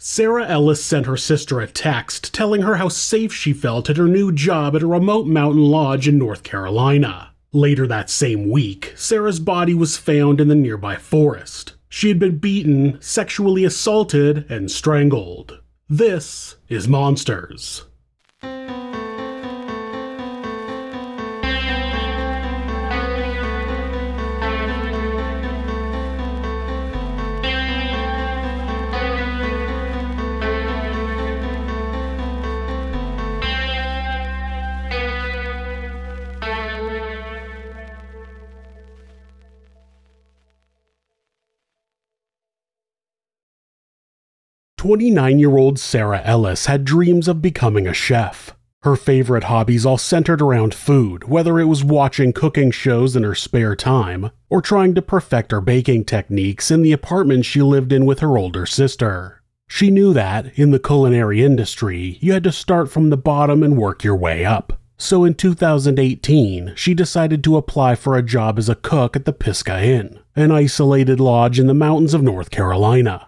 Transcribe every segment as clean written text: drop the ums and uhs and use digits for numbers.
Sarah Ellis sent her sister a text telling her how safe she felt at her new job at a remote mountain lodge in North Carolina. Later that same week, Sarah's body was found in the nearby forest. She had been beaten, sexually assaulted, and strangled. This is Monsters. Twenty-nine-year-old Sarah Ellis had dreams of becoming a chef. Her favorite hobbies all centered around food, whether it was watching cooking shows in her spare time, or trying to perfect her baking techniques in the apartment she lived in with her older sister. She knew that, in the culinary industry, you had to start from the bottom and work your way up. So in 2018, she decided to apply for a job as a cook at the Pisgah Inn, an isolated lodge in the mountains of North Carolina.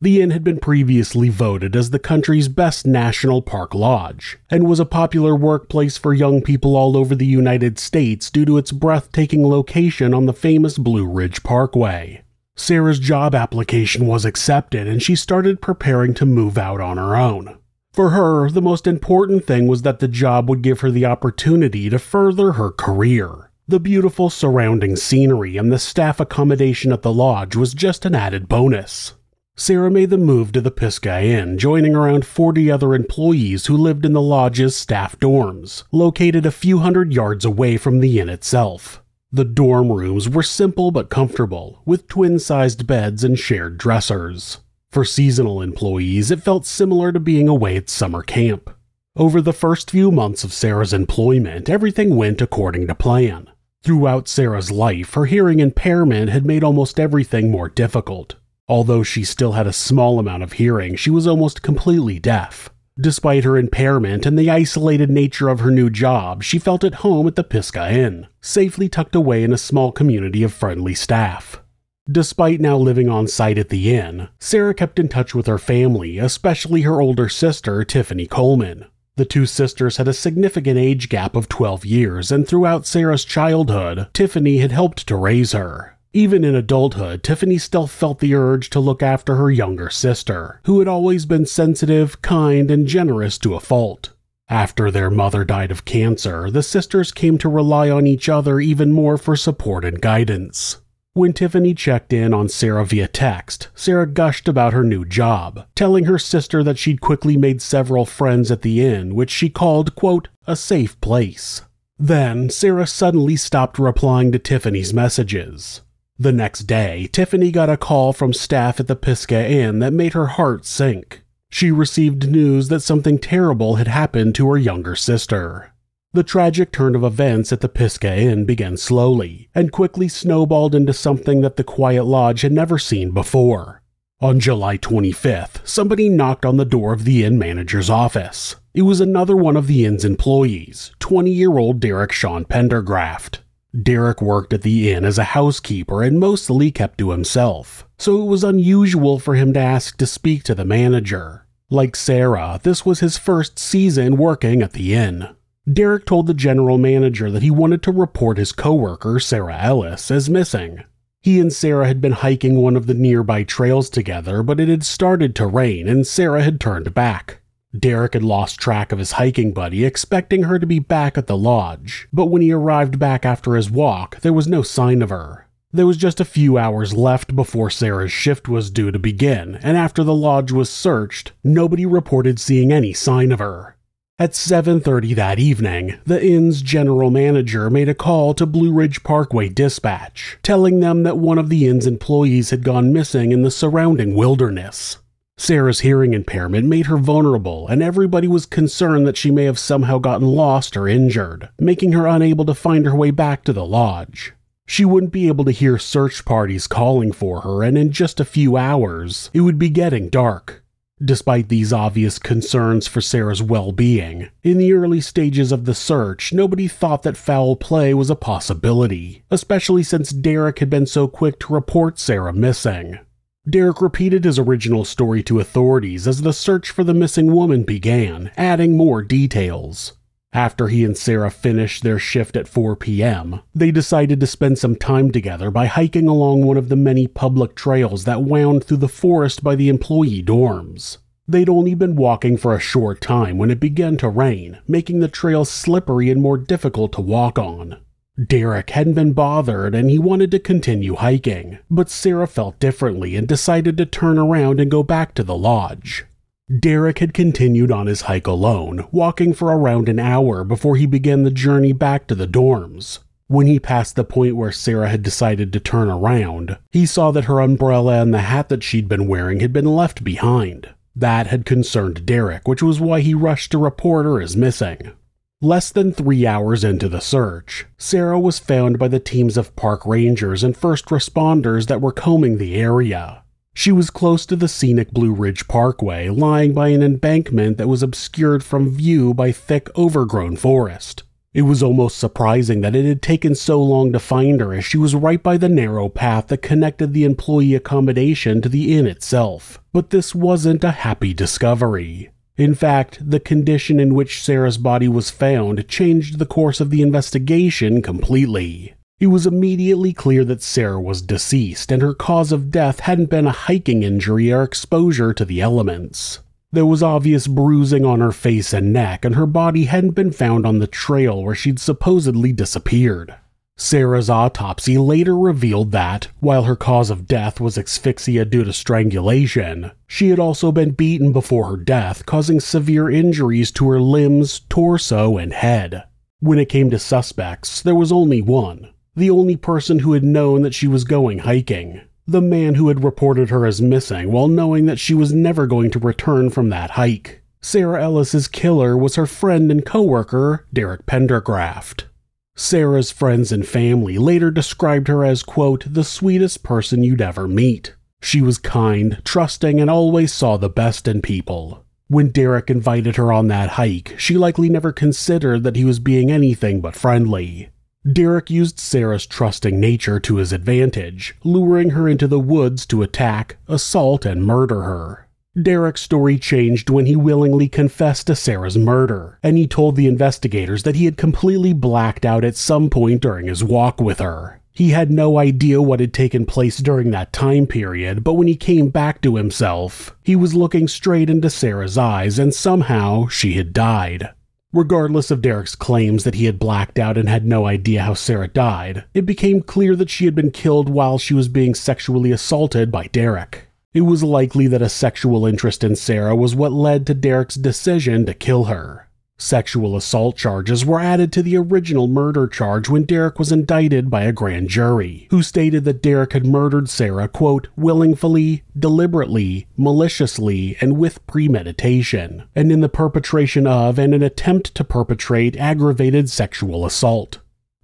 The inn had been previously voted as the country's best national park lodge, and was a popular workplace for young people all over the United States due to its breathtaking location on the famous Blue Ridge Parkway. Sarah's job application was accepted, and she started preparing to move out on her own. For her, the most important thing was that the job would give her the opportunity to further her career. The beautiful surrounding scenery and the staff accommodation at the lodge was just an added bonus. Sarah made the move to the Pisgah Inn, joining around 40 other employees who lived in the lodge's staff dorms, located a few hundred yards away from the inn itself. The dorm rooms were simple but comfortable, with twin-sized beds and shared dressers. For seasonal employees, it felt similar to being away at summer camp. Over the first few months of Sarah's employment, everything went according to plan. Throughout Sarah's life, her hearing impairment had made almost everything more difficult. Although she still had a small amount of hearing, she was almost completely deaf. Despite her impairment and the isolated nature of her new job, she felt at home at the Pisgah Inn, safely tucked away in a small community of friendly staff. Despite now living on site at the inn, Sarah kept in touch with her family, especially her older sister, Tiffany Coleman. The two sisters had a significant age gap of 12 years, and throughout Sarah's childhood, Tiffany had helped to raise her. Even in adulthood, Tiffany still felt the urge to look after her younger sister, who had always been sensitive, kind, and generous to a fault. After their mother died of cancer, the sisters came to rely on each other even more for support and guidance. When Tiffany checked in on Sarah via text, Sarah gushed about her new job, telling her sister that she'd quickly made several friends at the inn, which she called, quote, a safe place. Then, Sarah suddenly stopped replying to Tiffany's messages. The next day, Tiffany got a call from staff at the Pisgah Inn that made her heart sink. She received news that something terrible had happened to her younger sister. The tragic turn of events at the Pisgah Inn began slowly, and quickly snowballed into something that the quiet lodge had never seen before. On July 25th, somebody knocked on the door of the inn manager's office. It was another one of the inn's employees, 20-year-old Derek Sean Pendergraft. Derek worked at the inn as a housekeeper and mostly kept to himself, so it was unusual for him to ask to speak to the manager. Like Sarah, this was his first season working at the inn. Derek told the general manager that he wanted to report his coworker, Sarah Ellis, as missing. He and Sarah had been hiking one of the nearby trails together, but it had started to rain and Sarah had turned back. Derek had lost track of his hiking buddy, expecting her to be back at the lodge, but when he arrived back after his walk, there was no sign of her. There was just a few hours left before Sarah's shift was due to begin, and after the lodge was searched, nobody reported seeing any sign of her. At 7:30 that evening, the inn's general manager made a call to Blue Ridge Parkway Dispatch, telling them that one of the inn's employees had gone missing in the surrounding wilderness. Sarah's hearing impairment made her vulnerable, and everybody was concerned that she may have somehow gotten lost or injured, making her unable to find her way back to the lodge. She wouldn't be able to hear search parties calling for her, and in just a few hours, it would be getting dark. Despite these obvious concerns for Sarah's well-being, in the early stages of the search, nobody thought that foul play was a possibility, especially since Derek had been so quick to report Sarah missing. Derek repeated his original story to authorities as the search for the missing woman began, adding more details. After he and Sarah finished their shift at 4 p.m., they decided to spend some time together by hiking along one of the many public trails that wound through the forest by the employee dorms. They'd only been walking for a short time when it began to rain, making the trail slippery and more difficult to walk on. Derek hadn't been bothered and he wanted to continue hiking, but Sarah felt differently and decided to turn around and go back to the lodge. Derek had continued on his hike alone, walking for around an hour before he began the journey back to the dorms. When he passed the point where Sarah had decided to turn around, he saw that her umbrella and the hat that she'd been wearing had been left behind. That had concerned Derek, which was why he rushed to report her as missing. Less than 3 hours into the search, Sarah was found by the teams of park rangers and first responders that were combing the area. She was close to the scenic Blue Ridge Parkway, lying by an embankment that was obscured from view by thick, overgrown forest. It was almost surprising that it had taken so long to find her, as she was right by the narrow path that connected the employee accommodation to the inn itself. But this wasn't a happy discovery. In fact, the condition in which Sarah's body was found changed the course of the investigation completely. It was immediately clear that Sarah was deceased, and her cause of death hadn't been a hiking injury or exposure to the elements. There was obvious bruising on her face and neck, and her body hadn't been found on the trail where she'd supposedly disappeared. Sarah's autopsy later revealed that, while her cause of death was asphyxia due to strangulation, she had also been beaten before her death, causing severe injuries to her limbs, torso, and head. When it came to suspects, there was only one. The only person who had known that she was going hiking. The man who had reported her as missing while knowing that she was never going to return from that hike. Sarah Ellis's killer was her friend and coworker, Derek Pendergraft. Sarah's friends and family later described her as, quote, the sweetest person you'd ever meet. She was kind, trusting, and always saw the best in people. When Derek invited her on that hike, she likely never considered that he was being anything but friendly. Derek used Sarah's trusting nature to his advantage, luring her into the woods to attack, assault, and murder her. Derek's story changed when he willingly confessed to Sarah's murder, and he told the investigators that he had completely blacked out at some point during his walk with her. He had no idea what had taken place during that time period, but when he came back to himself, he was looking straight into Sarah's eyes, and somehow she had died. Regardless of Derek's claims that he had blacked out and had no idea how Sarah died, it became clear that she had been killed while she was being sexually assaulted by Derek. It was likely that a sexual interest in Sarah was what led to Derek's decision to kill her. Sexual assault charges were added to the original murder charge when Derek was indicted by a grand jury, who stated that Derek had murdered Sarah, quote, willingly, deliberately, maliciously, and with premeditation, and in the perpetration of and an attempt to perpetrate aggravated sexual assault.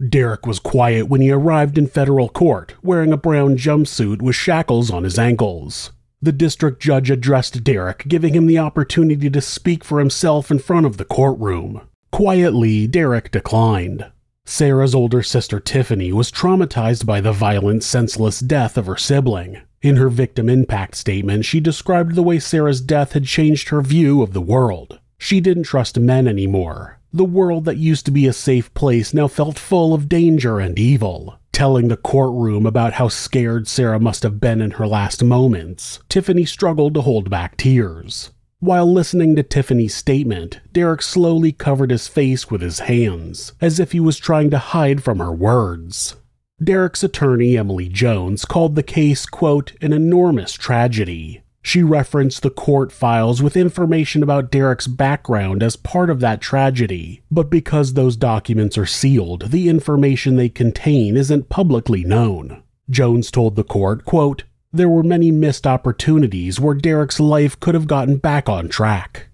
Derek was quiet when he arrived in federal court, wearing a brown jumpsuit with shackles on his ankles. The district judge addressed Derek, giving him the opportunity to speak for himself in front of the courtroom. Quietly, Derek declined. Sarah's older sister Tiffany was traumatized by the violent, senseless death of her sibling. In her victim impact statement, she described the way Sarah's death had changed her view of the world. She didn't trust men anymore. The world that used to be a safe place now felt full of danger and evil. Telling the courtroom about how scared Sarah must have been in her last moments, Tiffany struggled to hold back tears. While listening to Tiffany's statement, Derek slowly covered his face with his hands, as if he was trying to hide from her words. Derek's attorney, Emily Jones, called the case, quote, an enormous tragedy. She referenced the court files with information about Derek's background as part of that tragedy, but because those documents are sealed, the information they contain isn't publicly known. Jones told the court, quote, there were many missed opportunities where Derek's life could have gotten back on track.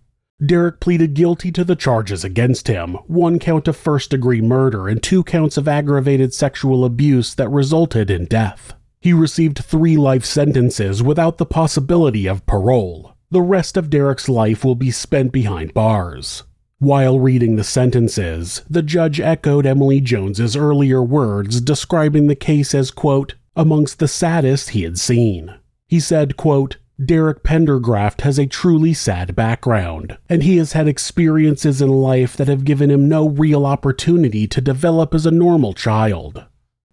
Derek pleaded guilty to the charges against him, 1 count of first-degree murder and 2 counts of aggravated sexual abuse that resulted in death. He received 3 life sentences without the possibility of parole. The rest of Derek's life will be spent behind bars. While reading the sentences, the judge echoed Emily Jones's earlier words describing the case as, quote, amongst the saddest he had seen. He said, quote, "Derek Pendergraft has a truly sad background, and he has had experiences in life that have given him no real opportunity to develop as a normal child."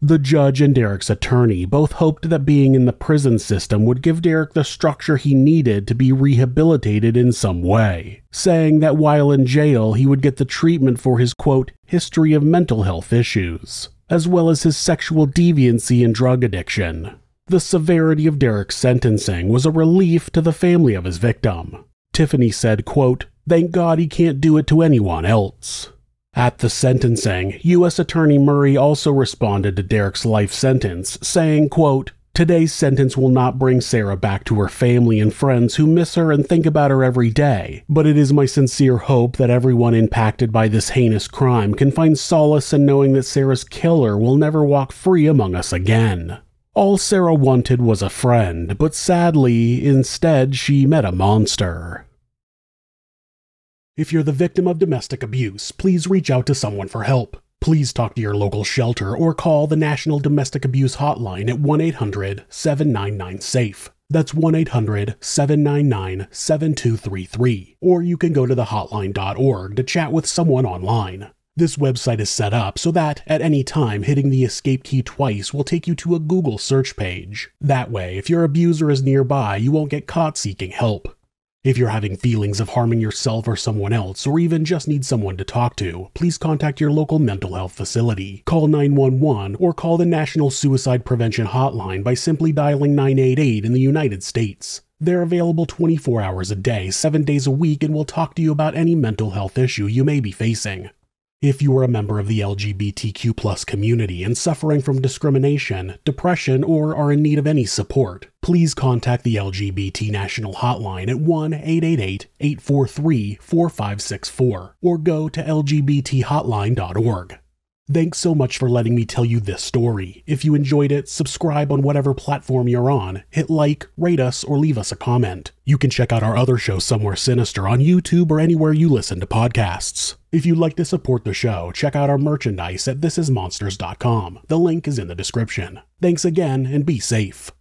The judge and Derek's attorney both hoped that being in the prison system would give Derek the structure he needed to be rehabilitated in some way, saying that while in jail he would get the treatment for his, quote, "history of mental health issues," as well as his sexual deviancy and drug addiction. The severity of Derek's sentencing was a relief to the family of his victim. Tiffany said, quote, "Thank God he can't do it to anyone else." At the sentencing, U.S. Attorney Murray also responded to Derek's life sentence, saying, quote, "Today's sentence will not bring Sarah back to her family and friends who miss her and think about her every day, but it is my sincere hope that everyone impacted by this heinous crime can find solace in knowing that Sarah's killer will never walk free among us again. All Sarah wanted was a friend, but sadly, instead, she met a monster." If you're the victim of domestic abuse, please reach out to someone for help. Please talk to your local shelter or call the National Domestic Abuse Hotline at 1-800-799-SAFE. That's 1-800-799-7233. Or you can go to thehotline.org to chat with someone online. This website is set up so that, at any time, hitting the escape key twice will take you to a Google search page. That way, if your abuser is nearby, you won't get caught seeking help. If you're having feelings of harming yourself or someone else, or even just need someone to talk to, please contact your local mental health facility, call 911, or call the National Suicide Prevention Hotline by simply dialing 988 in the United States. They're available 24 hours a day, 7 days a week, and will talk to you about any mental health issue you may be facing. If you are a member of the LGBTQ+ community and suffering from discrimination, depression, or are in need of any support, please contact the LGBT National Hotline at 1-888-843-4564 or go to LGBThotline.org. Thanks so much for letting me tell you this story. If you enjoyed it, subscribe on whatever platform you're on, hit like, rate us, or leave us a comment. You can check out our other show, Somewhere Sinister, on YouTube or anywhere you listen to podcasts. If you'd like to support the show, check out our merchandise at thisismonsters.com. The link is in the description. Thanks again, and be safe.